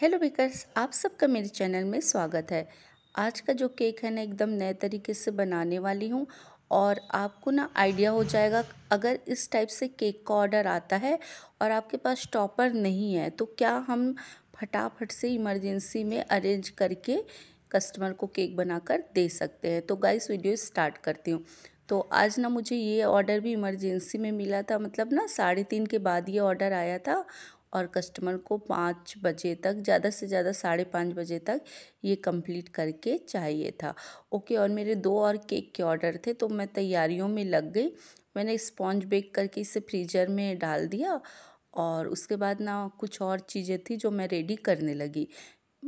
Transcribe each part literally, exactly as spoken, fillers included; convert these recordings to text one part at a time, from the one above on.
Hello bakers, आप सबका मेरे चैनल में स्वागत है। आज का जो केक है ना, एकदम नए तरीके से बनाने वाली हूँ और आपको ना आइडिया हो जाएगा अगर इस टाइप से केक का ऑर्डर आता है और आपके पास टॉपर नहीं है तो क्या हम फटाफट से इमरजेंसी में अरेंज करके कस्टमर को केक बनाकर दे सकते हैं। तो गाइस, वीडियो स्टार्ट करती हूँ। तो आज ना मुझे ये ऑर्डर भी इमरजेंसी में मिला था, मतलब ना साढ़े तीन के बाद ये ऑर्डर आया था और कस्टमर को पाँच बजे तक, ज़्यादा से ज़्यादा साढ़े पाँच बजे तक ये कंप्लीट करके चाहिए था। ओके, और मेरे दो और केक के ऑर्डर थे तो मैं तैयारियों में लग गई। मैंने स्पॉन्ज बेक करके इसे फ्रीजर में डाल दिया और उसके बाद ना कुछ और चीज़ें थी जो मैं रेडी करने लगी।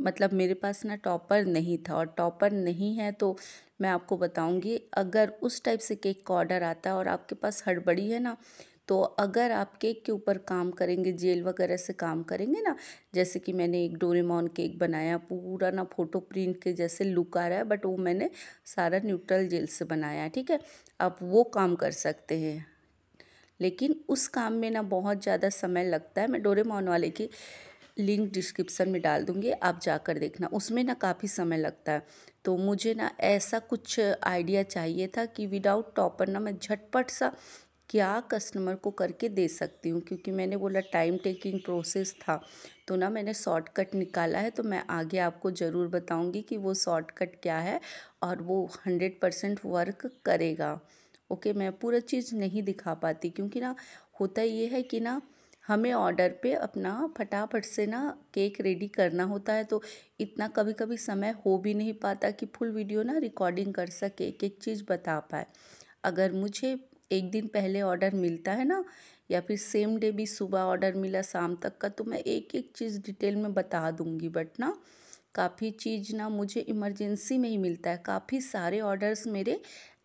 मतलब मेरे पास ना टॉपर नहीं था और टॉपर नहीं है तो मैं आपको बताऊंगी, अगर उस टाइप से केक का ऑर्डर आता है और आपके पास हड़बड़ी है ना, तो अगर आप केक के ऊपर काम करेंगे, जेल वगैरह से काम करेंगे ना, जैसे कि मैंने एक डोरेमॉन केक बनाया, पूरा ना फ़ोटो प्रिंट के जैसे लुक आ रहा है, बट वो मैंने सारा न्यूट्रल जेल से बनाया है। ठीक है, आप वो काम कर सकते हैं, लेकिन उस काम में ना बहुत ज़्यादा समय लगता है। मैं डोरेमॉन वाले की लिंक डिस्क्रिप्शन में डाल दूँगी, आप जाकर देखना, उसमें ना काफ़ी समय लगता है। तो मुझे ना ऐसा कुछ आइडिया चाहिए था कि विदाउट टॉपर ना मैं झटपट सा क्या कस्टमर को करके दे सकती हूँ, क्योंकि मैंने बोला टाइम टेकिंग प्रोसेस था। तो ना मैंने शॉर्टकट निकाला है, तो मैं आगे आपको ज़रूर बताऊँगी कि वो शॉर्टकट क्या है और वो हंड्रेड परसेंट वर्क करेगा। ओके, मैं पूरा चीज़ नहीं दिखा पाती क्योंकि ना होता ये है कि ना हमें ऑर्डर पे अपना फटाफट से ना केक रेडी करना होता है, तो इतना कभी कभी समय हो भी नहीं पाता कि फुल वीडियो ना रिकॉर्डिंग कर सके, एक एक चीज़ बता पाए। अगर मुझे एक दिन पहले ऑर्डर मिलता है ना, या फिर सेम डे भी सुबह ऑर्डर मिला शाम तक का, तो मैं एक एक चीज़ डिटेल में बता दूंगी। बट ना काफ़ी चीज़ ना मुझे इमरजेंसी में ही मिलता है, काफ़ी सारे ऑर्डर्स मेरे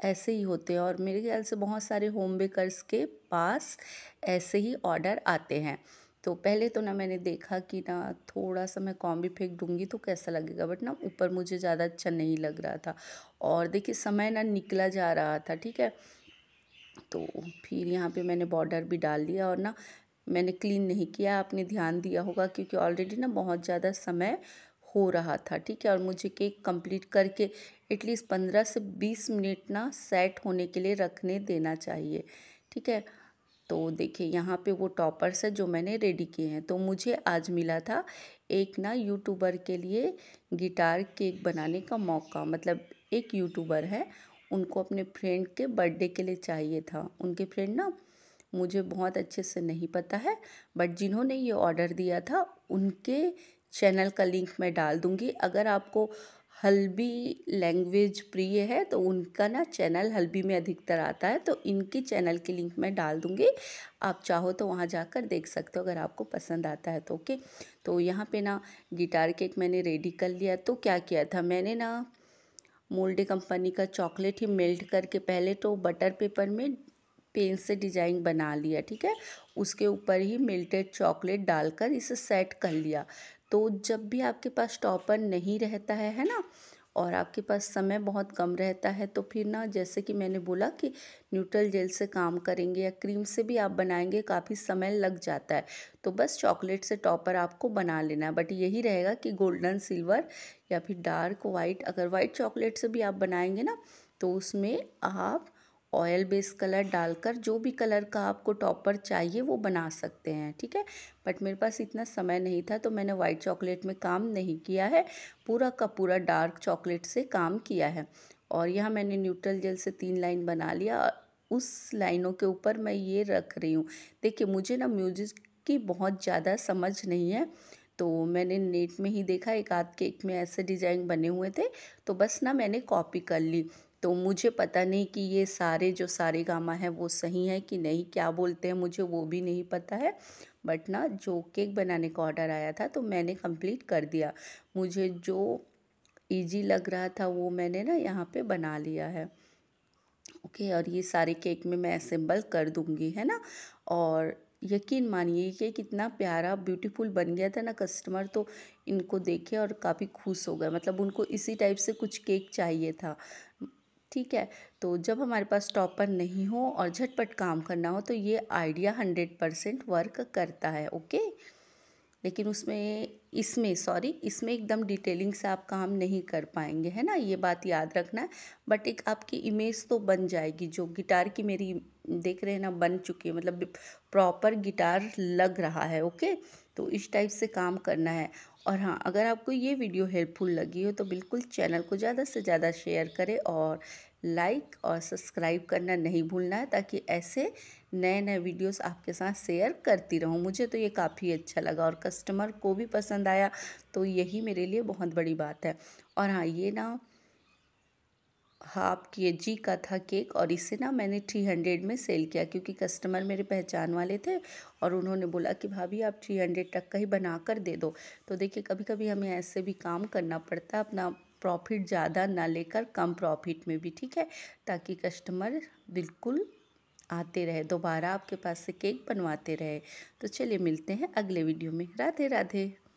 ऐसे ही होते हैं और मेरे ख्याल से बहुत सारे होम बेकर्स के पास ऐसे ही ऑर्डर आते हैं। तो पहले तो ना मैंने देखा कि ना थोड़ा सा मैं कॉम भी फेंक दूँगी तो कैसा लगेगा, बट ना ऊपर मुझे ज़्यादा अच्छा नहीं लग रहा था और देखिए समय ना निकला जा रहा था। ठीक है, तो फिर यहाँ पे मैंने बॉर्डर भी डाल दिया और ना मैंने क्लीन नहीं किया, आपने ध्यान दिया होगा क्योंकि ऑलरेडी ना बहुत ज़्यादा समय हो रहा था। ठीक है, और मुझे केक कंप्लीट करके एटलीस्ट पंद्रह से बीस मिनट ना सेट होने के लिए रखने देना चाहिए। ठीक है, तो देखिए यहाँ पे वो टॉपर्स है जो मैंने रेडी किए हैं। तो मुझे आज मिला था एक ना यूट्यूबर के लिए गिटार केक बनाने का मौका, मतलब एक यूट्यूबर है, उनको अपने फ्रेंड के बर्थडे के लिए चाहिए था। उनके फ्रेंड ना मुझे बहुत अच्छे से नहीं पता है, बट जिन्होंने ये ऑर्डर दिया था उनके चैनल का लिंक मैं डाल दूँगी। अगर आपको हल्बी लैंग्वेज प्रिय है तो उनका ना चैनल हल्बी में अधिकतर आता है, तो इनकी चैनल की लिंक मैं डाल दूँगी, आप चाहो तो वहाँ जाकर देख सकते हो अगर आपको पसंद आता है तो। ओके, तो यहाँ पे ना गिटार केक मैंने रेडी कर लिया। तो क्या किया था मैंने ना, मोल्डे कंपनी का चॉकलेट ही मेल्ट करके पहले तो बटर पेपर में पेन से डिज़ाइन बना लिया। ठीक है, उसके ऊपर ही मेल्टेड चॉकलेट डालकर इसे सेट कर लिया। तो जब भी आपके पास टॉपर नहीं रहता है है ना, और आपके पास समय बहुत कम रहता है, तो फिर ना जैसे कि मैंने बोला कि न्यूट्रल जेल से काम करेंगे या क्रीम से भी आप बनाएंगे, काफ़ी समय लग जाता है। तो बस चॉकलेट से टॉपर आपको बना लेना है, बट यही रहेगा कि गोल्डन सिल्वर या फिर डार्क वाइट, अगर वाइट चॉकलेट से भी आप बनाएंगे ना, तो उसमें आप ऑयल बेस कलर डालकर जो भी कलर का आपको टॉपर चाहिए वो बना सकते हैं। ठीक है, बट मेरे पास इतना समय नहीं था तो मैंने वाइट चॉकलेट में काम नहीं किया है, पूरा का पूरा डार्क चॉकलेट से काम किया है। और यहाँ मैंने न्यूट्रल जेल से तीन लाइन बना लिया और उस लाइनों के ऊपर मैं ये रख रही हूँ। देखिए मुझे ना म्यूजिक की बहुत ज़्यादा समझ नहीं है, तो मैंने नेट में ही देखा, एक आध केक में ऐसे डिज़ाइन बने हुए थे तो बस ना मैंने कॉपी कर ली। तो मुझे पता नहीं कि ये सारे जो सारे गामा है वो सही है कि नहीं, क्या बोलते हैं मुझे वो भी नहीं पता है, बट ना जो केक बनाने का ऑर्डर आया था तो मैंने कंप्लीट कर दिया। मुझे जो इजी लग रहा था वो मैंने ना यहाँ पे बना लिया है। ओके, और ये सारे केक में मैं असेंबल कर दूँगी, है ना। और यकीन मानिए कि कितना प्यारा ब्यूटीफुल बन गया था ना, कस्टमर तो इनको देखे और काफ़ी खुश हो गए, मतलब उनको इसी टाइप से कुछ केक चाहिए था। ठीक है, तो जब हमारे पास टॉपर नहीं हो और झटपट काम करना हो तो ये आइडिया हंड्रेड परसेंट वर्क करता है। ओके, लेकिन उसमें इसमें सॉरी इसमें एकदम डिटेलिंग से आप काम नहीं कर पाएंगे, है ना, ये बात याद रखना है। बट एक आपकी इमेज तो बन जाएगी, जो गिटार की मेरी देख रहे हैं ना बन चुकी है, मतलब प्रॉपर गिटार लग रहा है। ओके, तो इस टाइप से काम करना है। और हाँ, अगर आपको ये वीडियो हेल्पफुल लगी हो तो बिल्कुल चैनल को ज़्यादा से ज़्यादा शेयर करें और लाइक और सब्सक्राइब करना नहीं भूलना है, ताकि ऐसे नए नए वीडियोस आपके साथ शेयर करती रहूँ। मुझे तो ये काफ़ी अच्छा लगा और कस्टमर को भी पसंद आया, तो यही मेरे लिए बहुत बड़ी बात है। और हाँ, ये ना हाफ के जी का था केक और इसे ना मैंने थ्री हंड्रेड में सेल किया, क्योंकि कस्टमर मेरे पहचान वाले थे और उन्होंने बोला कि भाभी आप थ्री हंड्रेड तक का ही बना कर दे दो। तो देखिए, कभी कभी हमें ऐसे भी काम करना पड़ता है, अपना प्रॉफिट ज़्यादा ना लेकर कम प्रॉफिट में भी, ठीक है, ताकि कस्टमर बिल्कुल आते रहे, दोबारा आपके पास से केक बनवाते रहे। तो चलिए मिलते हैं अगले वीडियो में। राधे राधे।